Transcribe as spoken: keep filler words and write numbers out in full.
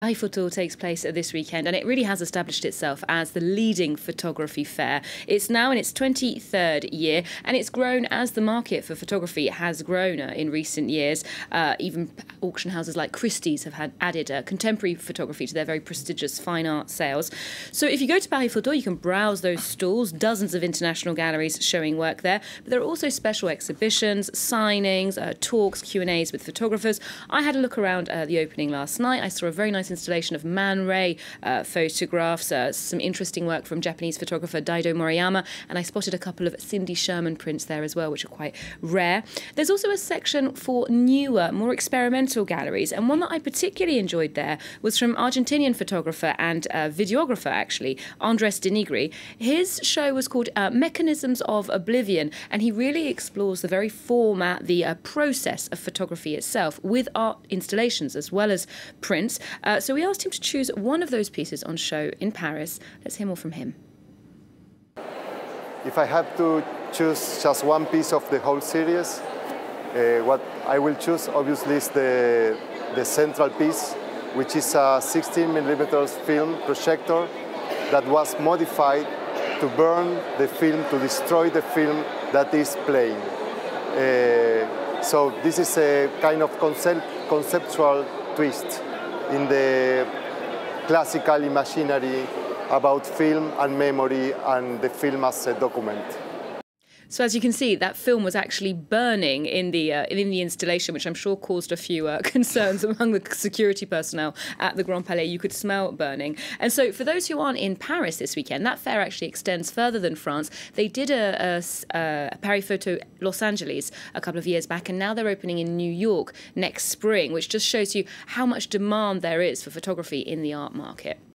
Paris Photo takes place this weekend, and it really has established itself as the leading photography fair. It's now in its twenty-third year, and it's grown as the market for photography has grown in recent years. Uh, even auction houses like Christie's have had added uh, contemporary photography to their very prestigious fine art sales. So if you go to Paris Photo, you can browse those stalls, dozens of international galleries showing work there. But there are also special exhibitions, signings, uh, talks, Q and A's with photographers. I had a look around uh, the opening last night. I saw a very nice installation of Man Ray uh, photographs, uh, some interesting work from Japanese photographer Daido Moriyama, and I spotted a couple of Cindy Sherman prints there as well, which are quite rare. There's also a section for newer, more experimental galleries, and one that I particularly enjoyed there was from Argentinian photographer and uh, videographer, actually, Andrés Denegri. His show was called uh, Mechanisms of Oblivion, and he really explores the very format, the uh, process of photography itself, with art installations as well as prints. Uh, So we asked him to choose one of those pieces on show in Paris. Let's hear more from him. If I have to choose just one piece of the whole series, uh, what I will choose obviously is the, the central piece, which is a sixteen millimeter film projector that was modified to burn the film, to destroy the film that is playing. Uh, so this is a kind of concept, conceptual twist in the classical imaginary about film and memory and the film as a document. So as you can see, that film was actually burning in the uh, in the installation, which I'm sure caused a few uh, concerns among the security personnel at the Grand Palais. You could smell burning. And so for those who aren't in Paris this weekend, that fair actually extends further than France. They did a, a, a Paris Photo Los Angeles a couple of years back, and now they're opening in New York next spring, which just shows you how much demand there is for photography in the art market.